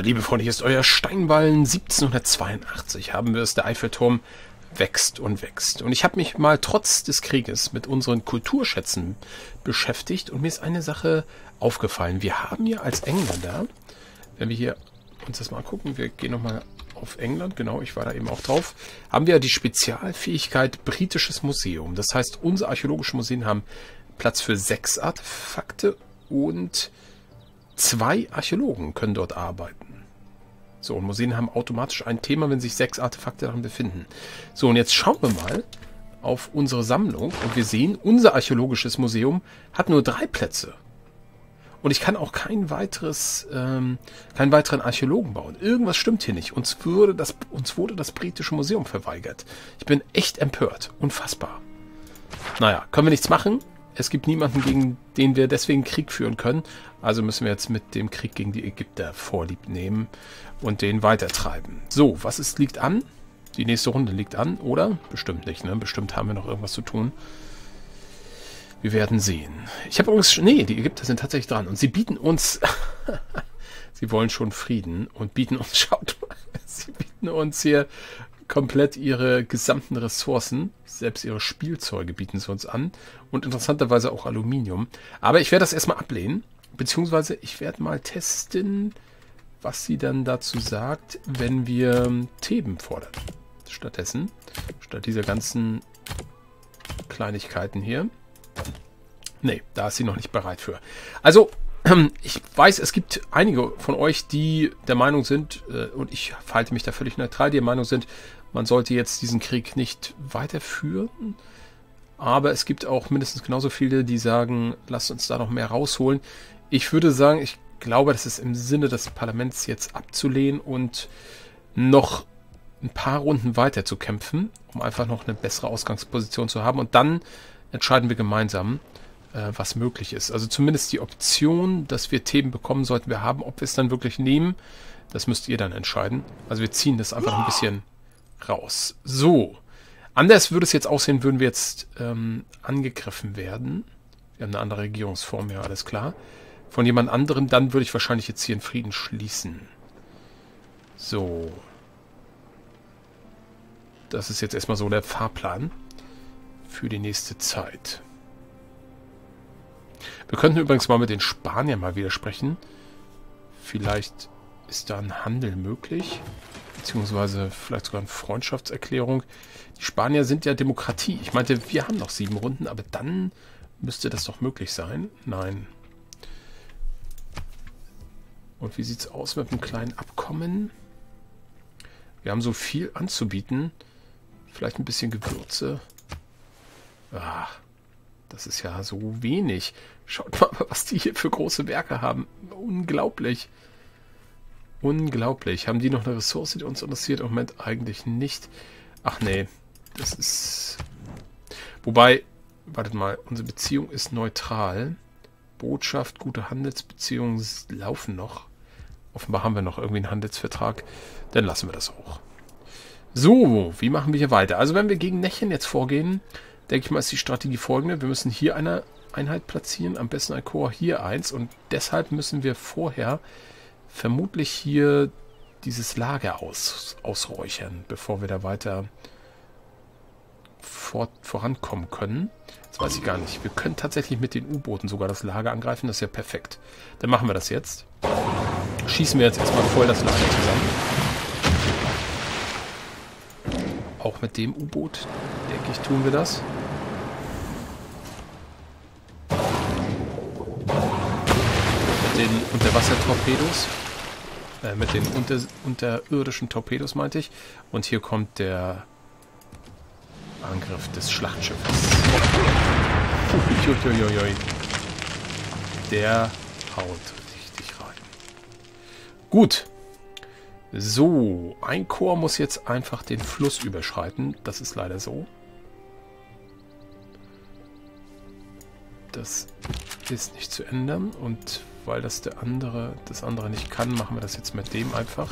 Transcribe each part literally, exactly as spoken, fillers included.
Liebe Freunde, hier ist euer Steinwallen siebzehnhundertzweiundachtzig. Haben wir es, der Eiffelturm wächst und wächst. Und ich habe mich mal trotz des Krieges mit unseren Kulturschätzen beschäftigt und mir ist eine Sache aufgefallen. Wir haben hier als Engländer, wenn wir hier uns das mal angucken, wir gehen nochmal auf England, genau, ich war da eben auch drauf, haben wir die Spezialfähigkeit Britisches Museum. Das heißt, unsere archäologischen Museen haben Platz für sechs Artefakte und zwei Archäologen können dort arbeiten. So, und Museen haben automatisch ein Thema, wenn sich sechs Artefakte darin befinden. So, und jetzt schauen wir mal auf unsere Sammlung und wir sehen, unser archäologisches Museum hat nur drei Plätze. Und ich kann auch kein weiteres, ähm, keinen weiteren Archäologen bauen. Irgendwas stimmt hier nicht. Uns wurde das, uns wurde das Britische Museum verweigert. Ich bin echt empört. Unfassbar. Naja, können wir nichts machen. Es gibt niemanden, gegen den wir deswegen Krieg führen können. Also müssen wir jetzt mit dem Krieg gegen die Ägypter vorlieb nehmen und den weitertreiben. So, was ist, liegt an? Die nächste Runde liegt an, oder? Bestimmt nicht, ne? Bestimmt haben wir noch irgendwas zu tun. Wir werden sehen. Ich habe übrigens... Nee, die Ägypter sind tatsächlich dran. Und sie bieten uns... sie wollen schon Frieden und bieten uns... Schaut mal, sie bieten uns hier komplett ihre gesamten Ressourcen, selbst ihre Spielzeuge bieten sie uns an und interessanterweise auch Aluminium. Aber ich werde das erstmal ablehnen, beziehungsweise ich werde mal testen, was sie dann dazu sagt, wenn wir Theben fordern. Stattdessen, statt dieser ganzen Kleinigkeiten hier. Nee, da ist sie noch nicht bereit für. Also, ich weiß, es gibt einige von euch, die der Meinung sind, und ich halte mich da völlig neutral, die der Meinung sind, man sollte jetzt diesen Krieg nicht weiterführen. Aber es gibt auch mindestens genauso viele, die sagen, lasst uns da noch mehr rausholen. Ich würde sagen, ich glaube, das ist im Sinne des Parlaments jetzt abzulehnen und noch ein paar Runden weiter zu kämpfen, um einfach noch eine bessere Ausgangsposition zu haben. Und dann entscheiden wir gemeinsam, was möglich ist. Also zumindest die Option, dass wir Themen bekommen, sollten wir haben. Ob wir es dann wirklich nehmen, das müsst ihr dann entscheiden. Also wir ziehen das einfach ein bisschen raus. So. Anders würde es jetzt aussehen, würden wir jetzt ähm, angegriffen werden. Wir haben eine andere Regierungsform, ja, alles klar. Von jemand anderem, dann würde ich wahrscheinlich jetzt hier einen Frieden schließen. So. Das ist jetzt erstmal so der Fahrplan für die nächste Zeit. Wir könnten übrigens mal mit den Spaniern mal wieder sprechen. Vielleicht ist da ein Handel möglich. Beziehungsweise vielleicht sogar eine Freundschaftserklärung. Die Spanier sind ja Demokratie. Ich meinte, wir haben noch sieben Runden, aber dann müsste das doch möglich sein. Nein. Und wie sieht es aus mit einem kleinen Abkommen? Wir haben so viel anzubieten. Vielleicht ein bisschen Gewürze. Ah. Das ist ja so wenig. Schaut mal, was die hier für große Werke haben. Unglaublich. Unglaublich. Haben die noch eine Ressource, die uns interessiert? Im Moment eigentlich nicht. Ach nee, das ist... Wobei, wartet mal, unsere Beziehung ist neutral. Botschaft, gute Handelsbeziehungen laufen noch. Offenbar haben wir noch irgendwie einen Handelsvertrag. Dann lassen wir das auch. So, wie machen wir hier weiter? Also wenn wir gegen Nechen jetzt vorgehen... Denke ich mal, ist die Strategie folgende. Wir müssen hier eine Einheit platzieren, am besten ein Korps hier eins. Und deshalb müssen wir vorher vermutlich hier dieses Lager aus, ausräuchern, bevor wir da weiter fort, vorankommen können. Das weiß ich gar nicht. Wir können tatsächlich mit den U-Booten sogar das Lager angreifen. Das ist ja perfekt. Dann machen wir das jetzt. Schießen wir jetzt erstmal voll das Lager zusammen. Auch mit dem U-Boot, denke ich, tun wir das. Den Unterwassertorpedos, äh, mit den unter, unterirdischen Torpedos meinte ich. Und hier kommt der Angriff des Schlachtschiffes. Der haut richtig rein. Gut. So, ein Korps muss jetzt einfach den Fluss überschreiten. Das ist leider so. Das ist nicht zu ändern und weil das der andere, das andere nicht kann, machen wir das jetzt mit dem einfach.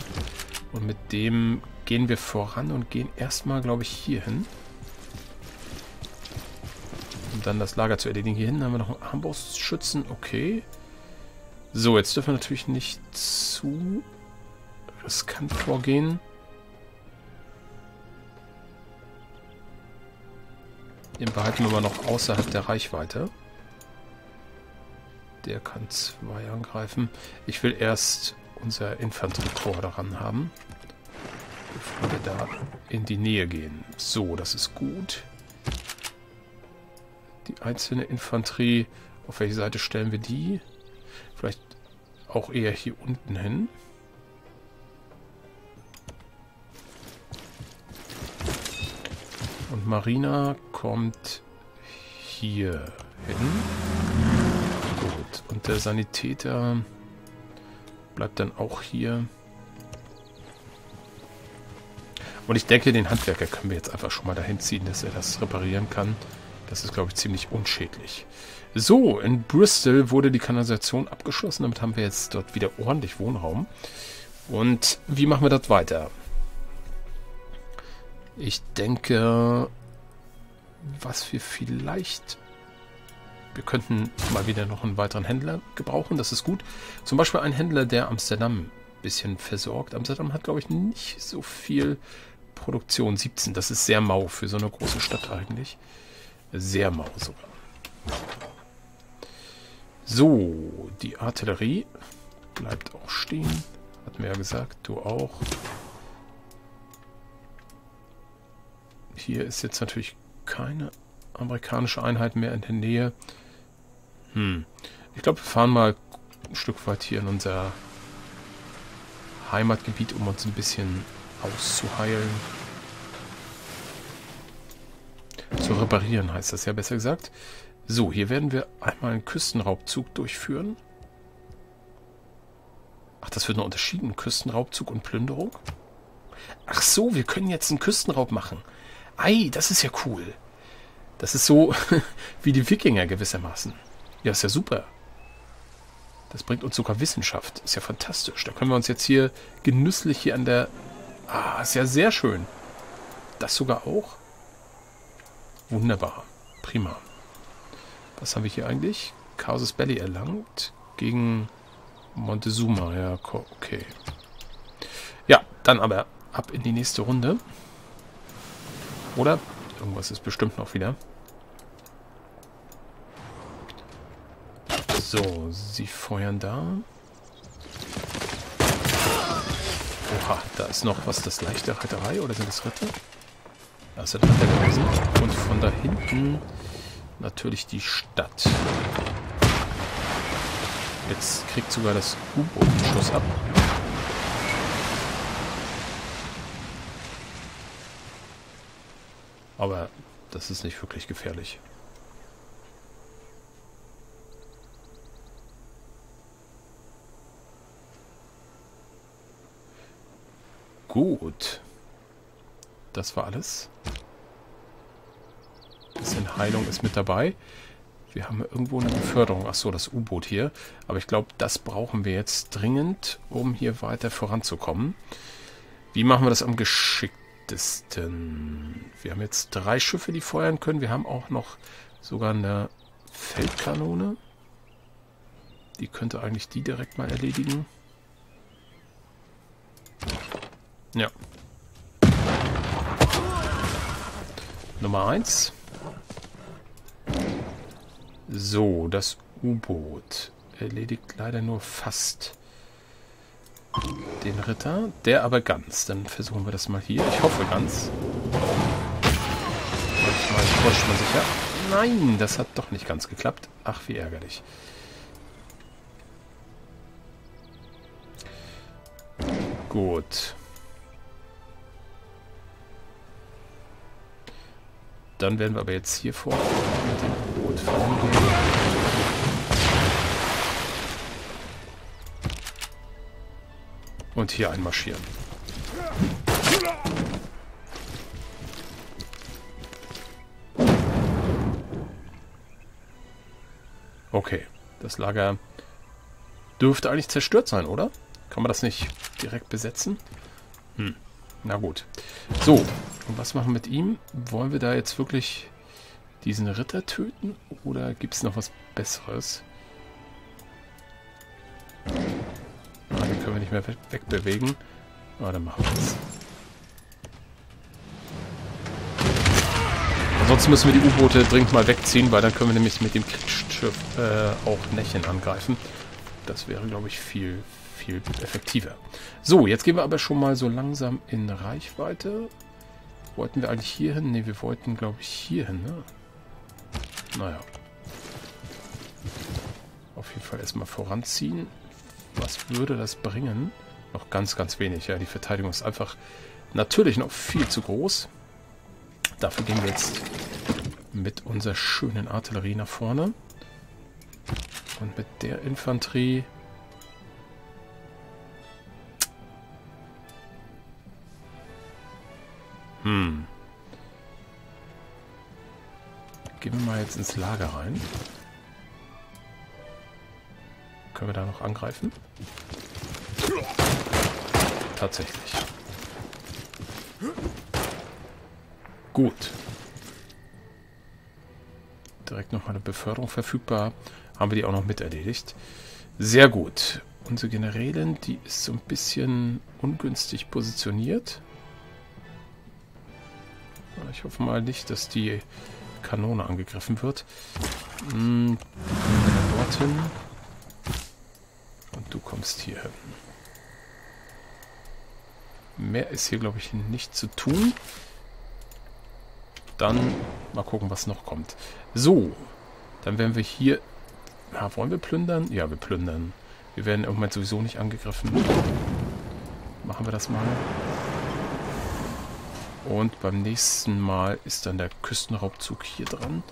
Und mit dem gehen wir voran und gehen erstmal, glaube ich, hier hin. Um dann das Lager zu erledigen. Hier hinten haben wir noch einen Armbrustschützen. Okay. So, jetzt dürfen wir natürlich nicht zu riskant vorgehen. Den behalten wir mal noch außerhalb der Reichweite. Der kann zwei angreifen. Ich will erst unser Infanteriekorps daran haben, bevor wir da in die Nähe gehen. So, das ist gut. Die einzelne Infanterie, auf welche Seite stellen wir die? Vielleicht auch eher hier unten hin. Und Marina kommt hier hin. Gut. Und der Sanitäter bleibt dann auch hier. Und ich denke, den Handwerker können wir jetzt einfach schon mal dahin ziehen, dass er das reparieren kann. Das ist, glaube ich, ziemlich unschädlich. So, in Bristol wurde die Kanalisation abgeschlossen. Damit haben wir jetzt dort wieder ordentlich Wohnraum. Und wie machen wir das weiter? Ich denke, was wir vielleicht... Wir könnten mal wieder noch einen weiteren Händler gebrauchen, das ist gut. Zum Beispiel einen Händler, der Amsterdam ein bisschen versorgt. Amsterdam hat, glaube ich, nicht so viel Produktion. siebzehn, das ist sehr mau für so eine große Stadt eigentlich. Sehr mau sogar. So, die Artillerie bleibt auch stehen. Hatten wir ja gesagt, du auch. Hier ist jetzt natürlich keine amerikanische Einheit mehr in der Nähe. Hm. Ich glaube, wir fahren mal ein Stück weit hier in unser Heimatgebiet, um uns ein bisschen auszuheilen. Zu reparieren heißt das ja besser gesagt. So, hier werden wir einmal einen Küstenraubzug durchführen. Ach, das wird noch unterschieden. Küstenraubzug und Plünderung. Ach so, wir können jetzt einen Küstenraub machen. Ei, das ist ja cool. Das ist so wie die Wikinger gewissermaßen. Ja, ist ja super. Das bringt uns sogar Wissenschaft. Ist ja fantastisch. Da können wir uns jetzt hier genüsslich hier an der... Ah, ist ja sehr schön. Das sogar auch. Wunderbar. Prima. Was haben wir hier eigentlich? Casus Belli erlangt gegen Montezuma. Ja, okay. Ja, dann aber ab in die nächste Runde. Oder? Irgendwas ist bestimmt noch wieder. So, sie feuern da. Oha, da ist noch was. Das leichte Reiterei, oder sind das Ritter? Das sind Ritter gewesen. Und von da hinten natürlich die Stadt. Jetzt kriegt sogar das U-Boot einen Schuss ab. Aber das ist nicht wirklich gefährlich. Gut. Das war alles. Ein bisschen Heilung ist mit dabei. Wir haben irgendwo eine Beförderung. Achso, das U-Boot hier. Aber ich glaube, das brauchen wir jetzt dringend, um hier weiter voranzukommen. Wie machen wir das am geschicktesten? Denn wir haben jetzt drei Schiffe, die feuern können. Wir haben auch noch sogar eine Feldkanone. Die könnte eigentlich die direkt mal erledigen. Ja. Nummer eins. So, das U-Boot erledigt leider nur fast den Ritter, der aber ganz. Dann versuchen wir das mal hier. Ich hoffe ganz. Manchmal täuscht man sich ja. Nein, das hat doch nicht ganz geklappt. Ach, wie ärgerlich. Gut. Dann werden wir aber jetzt hier vor mit dem Boot vorangehen. Und hier einmarschieren. Okay, das Lager dürfte eigentlich zerstört sein, oder? Kann man das nicht direkt besetzen? Hm, na gut. So, und was machen wir mit ihm? Wollen wir da jetzt wirklich diesen Ritter töten? Oder gibt es noch was Besseres? Können wir nicht mehr wegbewegen. Aber dann machen wir das. Ansonsten müssen wir die U-Boote dringend mal wegziehen, weil dann können wir nämlich mit dem Kriegsschiff äh, auch Nechen angreifen. Das wäre, glaube ich, viel, viel effektiver. So, jetzt gehen wir aber schon mal so langsam in Reichweite. Wollten wir eigentlich hier hin? Ne, wir wollten, glaube ich, hier hin, ne? Naja. Auf jeden Fall erstmal voranziehen. Was würde das bringen? Noch ganz, ganz wenig. Ja, die Verteidigung ist einfach natürlich noch viel zu groß. Dafür gehen wir jetzt mit unserer schönen Artillerie nach vorne. Und mit der Infanterie... Hm. Gehen wir mal jetzt ins Lager rein. Können wir da noch angreifen? Tatsächlich. Gut. Direkt nochmal eine Beförderung verfügbar. Haben wir die auch noch mit erledigt. Sehr gut. Unsere Generälin, die ist so ein bisschen ungünstig positioniert. Ich hoffe mal nicht, dass die Kanone angegriffen wird. Hm, dorthin. Und du kommst hier hin. Mehr ist hier, glaube ich, nicht zu tun. Dann mal gucken, was noch kommt. So, dann werden wir hier... Ja, wollen wir plündern? Ja, wir plündern. Wir werden im Moment sowieso nicht angegriffen. Machen wir das mal. Und beim nächsten Mal ist dann der Küstenraubzug hier dran.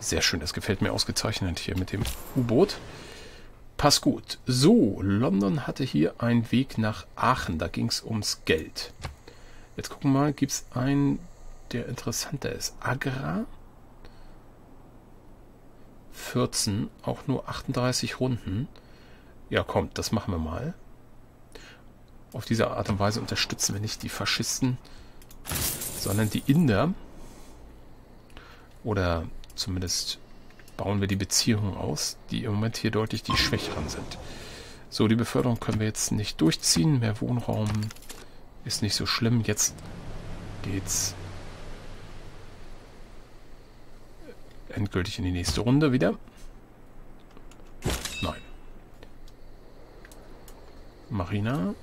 Sehr schön, das gefällt mir ausgezeichnet hier mit dem U-Boot. Passt gut. So, London hatte hier einen Weg nach Aachen. Da ging es ums Geld. Jetzt gucken wir mal, gibt es einen, der interessanter ist. Agra. vierzehn, auch nur achtunddreißig Runden. Ja, kommt, das machen wir mal. Auf diese Art und Weise unterstützen wir nicht die Faschisten, sondern die Inder. Oder zumindest bauen wir die Beziehungen aus, die im Moment hier deutlich die Schwächeren sind. So, die Beförderung können wir jetzt nicht durchziehen. Mehr Wohnraum ist nicht so schlimm. Jetzt geht's endgültig in die nächste Runde wieder. Nein. Marina.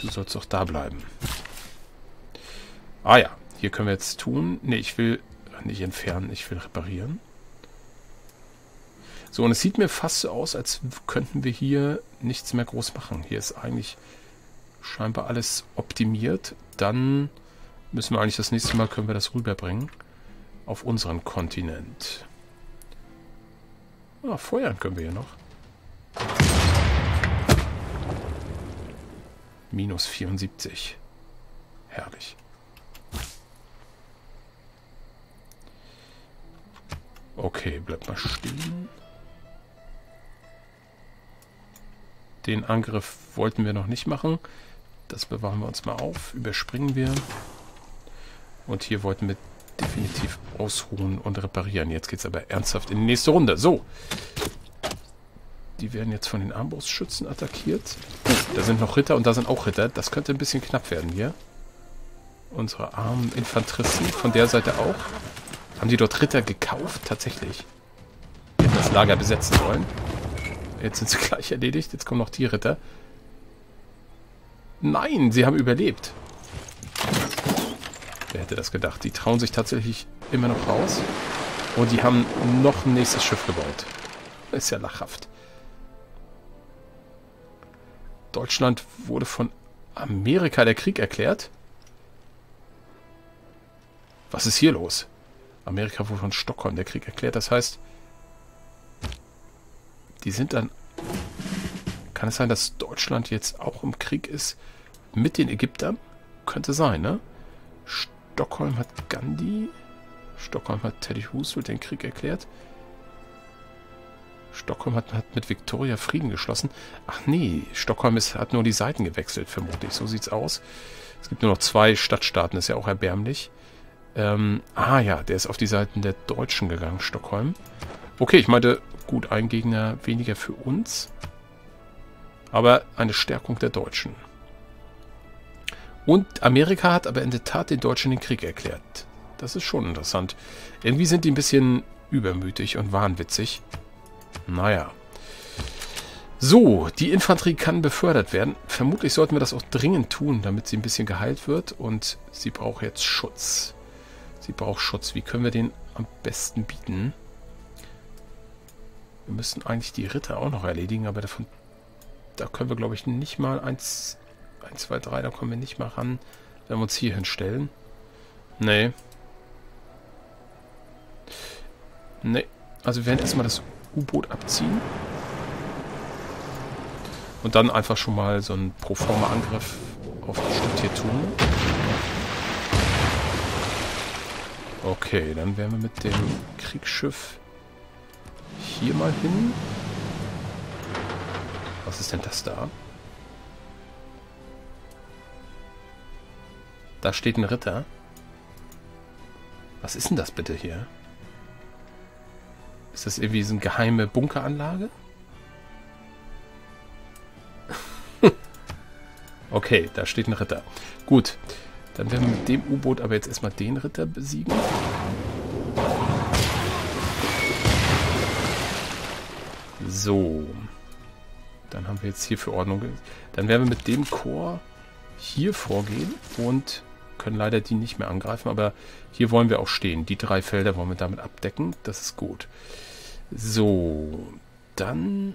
Du sollst doch da bleiben. Ah ja, hier können wir jetzt tun. Ne, ich will nicht entfernen, ich will reparieren. So, und es sieht mir fast so aus, als könnten wir hier nichts mehr groß machen. Hier ist eigentlich scheinbar alles optimiert. Dann müssen wir eigentlich das nächste Mal, können wir das rüberbringen auf unseren Kontinent. Ah, feuern können wir hier noch. Minus vierundsiebzig. Herrlich. Okay, bleibt mal stehen. Den Angriff wollten wir noch nicht machen. Das bewahren wir uns mal auf. Überspringen wir. Und hier wollten wir definitiv ausruhen und reparieren. Jetzt geht es aber ernsthaft in die nächste Runde. So. Die werden jetzt von den Armbrustschützen attackiert. Oh, da sind noch Ritter und da sind auch Ritter. Das könnte ein bisschen knapp werden hier. Unsere armen Infanteristen von der Seite auch. Haben die dort Ritter gekauft? Tatsächlich. Die hätten das Lager besetzen wollen. Jetzt sind sie gleich erledigt. Jetzt kommen noch die Ritter. Nein, sie haben überlebt. Wer hätte das gedacht? Die trauen sich tatsächlich immer noch raus. Und die haben noch ein nächstes Schiff gebaut. Ist ja lachhaft. Deutschland wurde von Amerika der Krieg erklärt. Was ist hier los? Amerika wurde von Stockholm der Krieg erklärt. Das heißt, die sind dann... Kann es sein, dass Deutschland jetzt auch im Krieg ist mit den Ägyptern? Könnte sein, ne? Stockholm hat Gandhi... Stockholm hat Teddy Roosevelt den Krieg erklärt. Stockholm hat, hat mit Victoria Frieden geschlossen. Ach nee, Stockholm ist, hat nur die Seiten gewechselt, vermutlich. So sieht's aus. Es gibt nur noch zwei Stadtstaaten, ist ja auch erbärmlich. Ähm, ah ja, der ist auf die Seiten der Deutschen gegangen, Stockholm. Okay, ich meinte, gut, ein Gegner weniger für uns. aber eine Stärkung der Deutschen. Und Amerika hat aber in der Tat den Deutschen den Krieg erklärt. Das ist schon interessant. Irgendwie sind die ein bisschen übermütig und wahnwitzig. Naja. So, die Infanterie kann befördert werden. Vermutlich sollten wir das auch dringend tun, damit sie ein bisschen geheilt wird. Und sie braucht jetzt Schutz. Sie braucht Schutz. Wie können wir den am besten bieten? Wir müssen eigentlich die Ritter auch noch erledigen, aber davon... Da können wir, glaube ich, nicht mal eins, eins, zwei, drei, da kommen wir nicht mal ran, wenn wir uns hier hinstellen. Nee. Nee. Also wir werden erstmal das U-Boot abziehen. Und dann einfach schon mal so einen Proforma-Angriff auf das Stück hier tun. Okay, dann werden wir mit dem Kriegsschiff hier mal hin. Was ist denn das da? Da steht ein Ritter. Was ist denn das bitte hier? Ist das irgendwie so eine geheime Bunkeranlage? Okay, da steht ein Ritter. Gut, dann werden wir mit dem U-Boot aber jetzt erstmal den Ritter besiegen. So. Dann haben wir jetzt hier für Ordnung. Dann werden wir mit dem Korps hier vorgehen und können leider die nicht mehr angreifen, aber hier wollen wir auch stehen. Die drei Felder wollen wir damit abdecken. Das ist gut. So, dann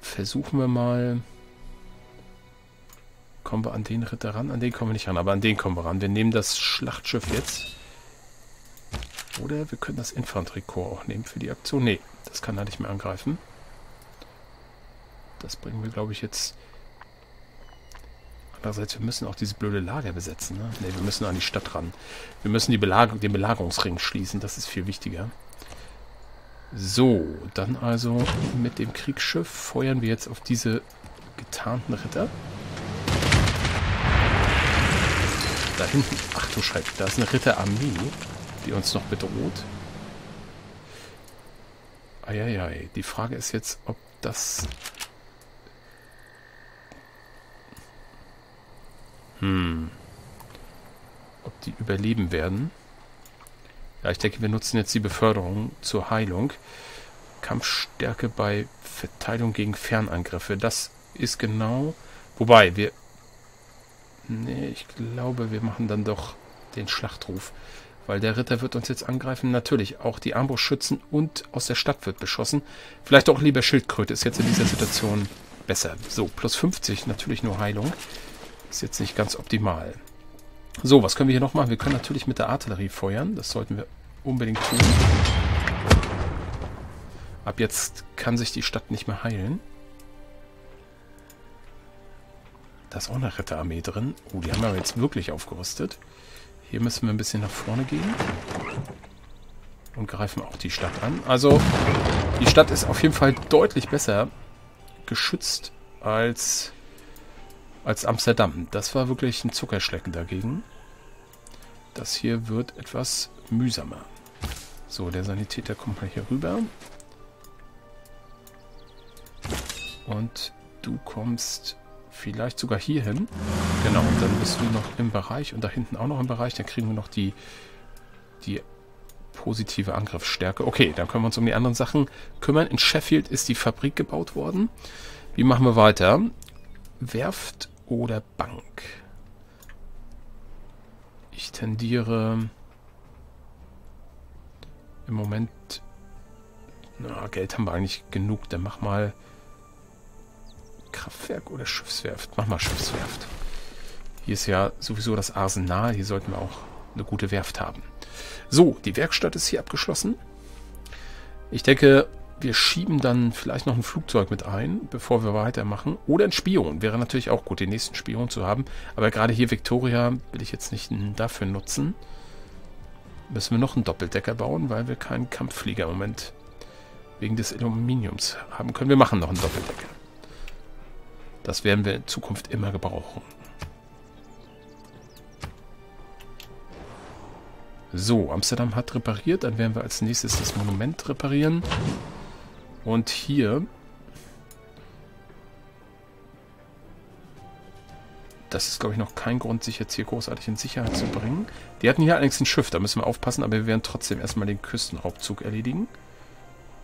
versuchen wir mal. Kommen wir an den Ritter ran? An den kommen wir nicht ran, aber an den kommen wir ran. Wir nehmen das Schlachtschiff jetzt. Oder wir können das Infanteriekorps auch nehmen für die Aktion. Nee, das kann er nicht mehr angreifen. Das bringen wir, glaube ich, jetzt... Andererseits, wir müssen auch diese blöde Lager besetzen. Ne, nee, wir müssen an die Stadt ran. Wir müssen die Belag den Belagerungsring schließen. Das ist viel wichtiger. So, dann also mit dem Kriegsschiff feuern wir jetzt auf diese getarnten Ritter. Da hinten, ach du Schreck, da ist eine Ritterarmee, die uns noch bedroht. Eieiei, die Frage ist jetzt, ob das... Hm. Ob die überleben werden. Ja, ich denke, wir nutzen jetzt die Beförderung zur Heilung. Kampfstärke bei Verteidigung gegen Fernangriffe. Das ist genau... Wobei, wir... Nee, ich glaube, wir machen dann doch den Schlachtruf. Weil der Ritter wird uns jetzt angreifen. Natürlich, auch die Armbrustschützen und aus der Stadt wird beschossen. Vielleicht auch lieber Schildkröte. Ist jetzt in dieser Situation besser. So, plus fünfzig, natürlich nur Heilung. Ist jetzt nicht ganz optimal. So, was können wir hier noch machen? Wir können natürlich mit der Artillerie feuern. Das sollten wir unbedingt tun. Ab jetzt kann sich die Stadt nicht mehr heilen. Da ist auch eine Ritterarmee drin. Oh, die haben wir jetzt wirklich aufgerüstet. Hier müssen wir ein bisschen nach vorne gehen. Und greifen auch die Stadt an. Also, die Stadt ist auf jeden Fall deutlich besser geschützt als, als Amsterdam. Das war wirklich ein Zuckerschlecken dagegen. Das hier wird etwas mühsamer. So, der Sanitäter kommt mal hier rüber. Und du kommst... Vielleicht sogar hier hin. Genau, und dann bist du noch im Bereich und da hinten auch noch im Bereich. Dann kriegen wir noch die, die positive Angriffsstärke. Okay, dann können wir uns um die anderen Sachen kümmern. In Sheffield ist die Fabrik gebaut worden. Wie machen wir weiter? Werft oder Bank? Ich tendiere im Moment... Na, Geld haben wir eigentlich genug. Dann mach mal... Kraftwerk oder Schiffswerft? Mach mal Schiffswerft. Hier ist ja sowieso das Arsenal. Hier sollten wir auch eine gute Werft haben. So, die Werkstatt ist hier abgeschlossen. Ich denke, wir schieben dann vielleicht noch ein Flugzeug mit ein, bevor wir weitermachen. Oder ein Spion. Wäre natürlich auch gut, den nächsten Spion zu haben. Aber gerade hier Victoria will ich jetzt nicht dafür nutzen. Müssen wir noch einen Doppeldecker bauen, weil wir keinen Kampfflieger im Moment wegen des Aluminiums haben können. Wir machen noch einen Doppeldecker. Das werden wir in Zukunft immer gebrauchen. So, Amsterdam hat repariert. Dann werden wir als nächstes das Monument reparieren. Und hier das ist, glaube ich, noch kein Grund, sich jetzt hier großartig in Sicherheit zu bringen. Die hatten hier allerdings ein Schiff, da müssen wir aufpassen, aber wir werden trotzdem erstmal den Küstenraubzug erledigen.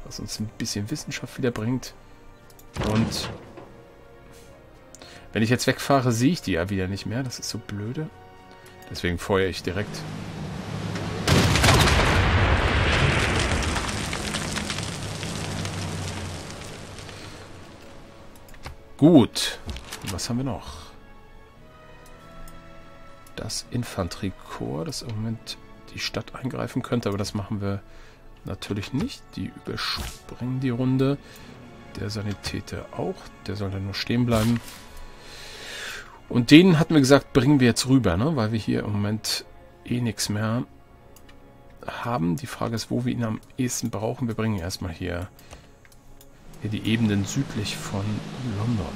Was uns ein bisschen Wissenschaft wieder bringt. Und wenn ich jetzt wegfahre, sehe ich die ja wieder nicht mehr. Das ist so blöde. Deswegen feuere ich direkt. Gut. Und was haben wir noch? Das Infanteriekorps, das im Moment die Stadt eingreifen könnte, aber das machen wir natürlich nicht. Die überspringen die Runde. Der Sanitäter auch. Der soll dann nur stehen bleiben. Und den hatten wir gesagt, bringen wir jetzt rüber, ne? Weil wir hier im Moment eh nichts mehr haben. Die Frage ist, wo wir ihn am ehesten brauchen. Wir bringen erstmal hier, hier die Ebenen südlich von London.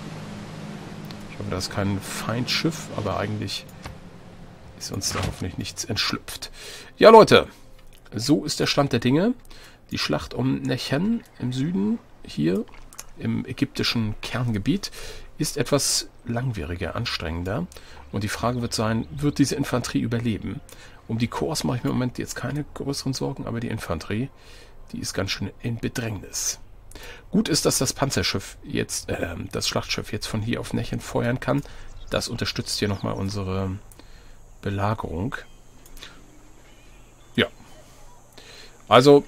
Ich hoffe, da ist kein Feindschiff, aber eigentlich ist uns da hoffentlich nichts entschlüpft. Ja, Leute, so ist der Stand der Dinge. Die Schlacht um Nechen im Süden, hier im ägyptischen Kerngebiet, ist etwas langwieriger, anstrengender. Und die Frage wird sein, wird diese Infanterie überleben? Um die Korps mache ich mir im Moment jetzt keine größeren Sorgen, aber die Infanterie, die ist ganz schön in Bedrängnis. Gut ist, dass das Panzerschiff jetzt, äh, das Schlachtschiff jetzt von hier auf Nechen feuern kann. Das unterstützt hier nochmal unsere Belagerung. Ja. Also,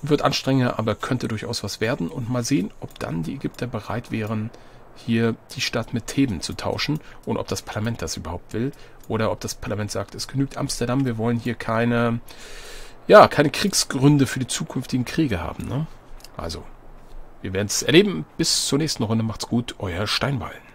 wird anstrengender, aber könnte durchaus was werden. Und mal sehen, ob dann die Ägypter bereit wären, hier die Stadt mit Theben zu tauschen und ob das Parlament das überhaupt will oder ob das Parlament sagt, es genügt Amsterdam, wir wollen hier keine, ja, keine Kriegsgründe für die zukünftigen Kriege haben, ne? Also, wir werden es erleben. Bis zur nächsten Runde. Macht's gut, euer Steinwallen.